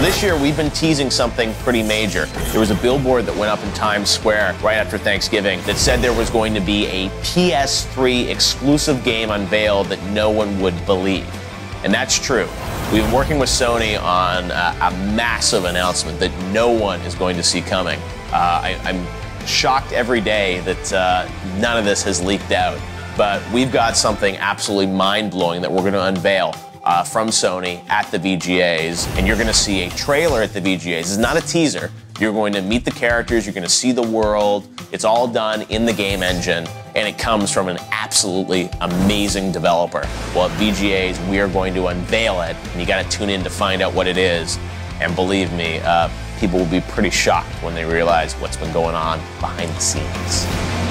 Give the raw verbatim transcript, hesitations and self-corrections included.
This year, we've been teasing something pretty major. There was a billboard that went up in Times Square right after Thanksgiving that said there was going to be a P S three exclusive game unveiled that no one would believe. And that's true. We've been working with Sony on a, a massive announcement that no one is going to see coming. Uh, I, I'm shocked every day that uh, none of this has leaked out. But we've got something absolutely mind-blowing that we're going to unveil Uh, from Sony at the V G As, and you're gonna see a trailer at the V G As. It's not a teaser. You're going to meet the characters, you're gonna see the world. It's all done in the game engine, and it comes from an absolutely amazing developer. Well, at V G As, we are going to unveil it, and you gotta tune in to find out what it is. And believe me, uh, people will be pretty shocked when they realize what's been going on behind the scenes.